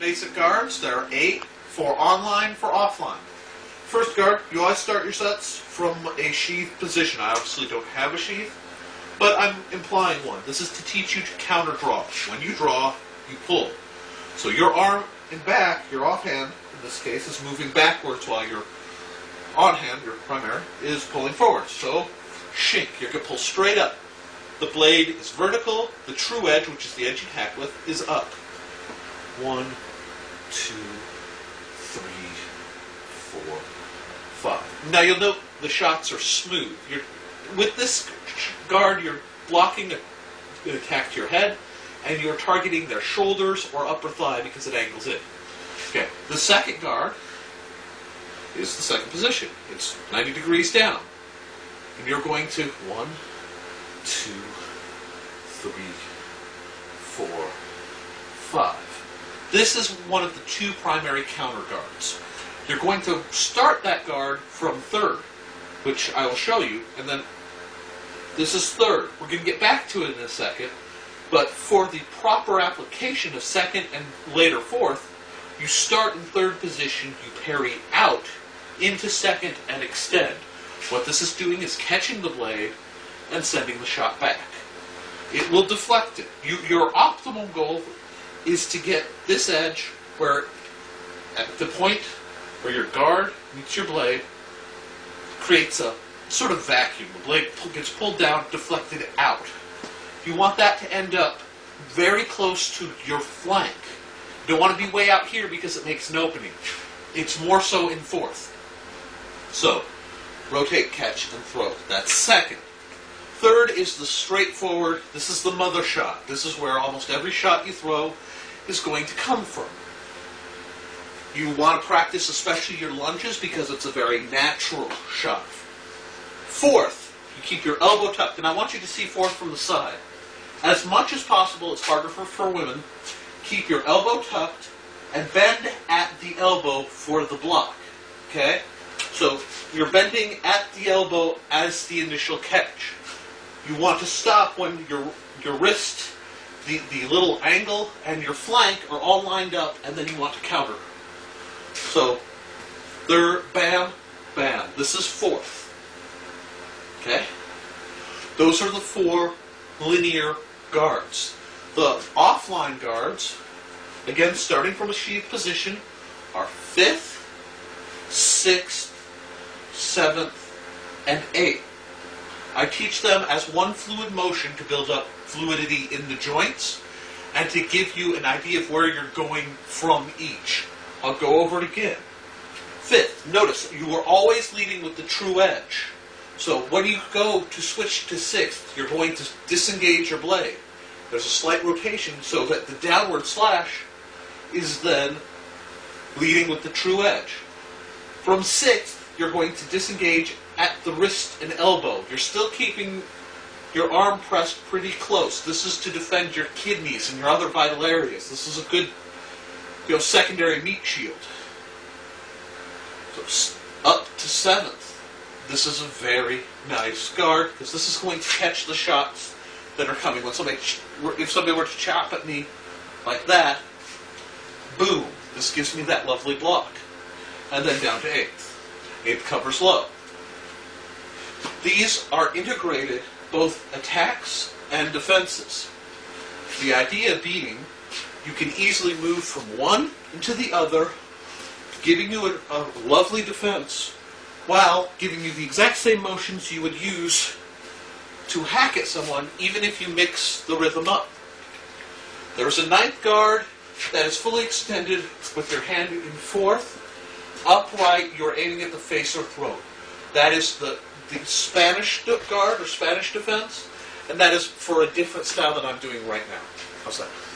basic guards. There are 8, 4 online, 4 offline. First guard, you always start your sets from a sheath position. I obviously don't have a sheath, but I'm implying one. This is to teach you to counter draw. When you draw, you pull. So your arm and back, your offhand in this case, is moving backwards while your on hand, your primary, is pulling forward. So shink, you're going to pull straight up. The blade is vertical, the true edge, which is the edge you hack with, is up. 1, 2, 3, 4, 5. Now you'll note the shots are smooth. With this guard, you're blocking an attack to your head, and you're targeting their shoulders or upper thigh because it angles in. Okay. The second guard is the second position. It's 90 degrees down. And you're going to 1, 2, 3, 4, 5. This is one of the 2 primary counter guards. You're going to start that guard from third, which I will show you, and then this is third. We're going to get back to it in a second, but for the proper application of second and later fourth, you start in third position, you parry out into second and extend. What this is doing is catching the blade and sending the shot back. It will deflect it. Your optimal goal is to get this edge where, at the point where your guard meets your blade, creates a sort of vacuum. The blade gets pulled down, deflected out. You want that to end up very close to your flank. You don't want to be way out here because it makes an opening. It's more so in fourth. So, rotate, catch, and throw. That's second. Third is the straightforward, this is the mother shot. This is where almost every shot you throw is going to come from. You want to practice especially your lunges because it's a very natural shot. Fourth, you keep your elbow tucked. And I want you to see fourth from the side. As much as possible, it's harder for women, keep your elbow tucked and bend at the elbow for the block. Okay? So you're bending at the elbow as the initial catch. You want to stop when your wrist, the little angle, and your flank are all lined up, and then you want to counter. So, there, bam, bam. This is fourth. Okay? Those are the 4 linear guards. The offline guards, again, starting from a sheath position, are 5th, 6th, 7th, and 8th. I teach them as one fluid motion to build up fluidity in the joints and to give you an idea of where you're going from each. I'll go over it again. 5th, notice you are always leading with the true edge. So when you go to switch to 6th, you're going to disengage your blade. There's a slight rotation so that the downward slash is then leading with the true edge. From 6th, you're going to disengage at the wrist and elbow. You're still keeping your arm pressed pretty close. This is to defend your kidneys and your other vital areas. This is a good, you know, secondary meat shield. So up to 7th. This is a very nice guard because this is going to catch the shots that are coming. When somebody, if somebody were to chop at me like that, boom, this gives me that lovely block. And then down to 8th. 8th covers low. These are integrated, both attacks and defenses. The idea being, you can easily move from one into the other, giving you a lovely defense, while giving you the exact same motions you would use to hack at someone, even if you mix the rhythm up. There's a 9th guard that is fully extended with your hand in fourth. Upright, you're aiming at the face or throat. That is the Spanish guard or Spanish defense, and that is for a different style that I'm doing right now. How's that?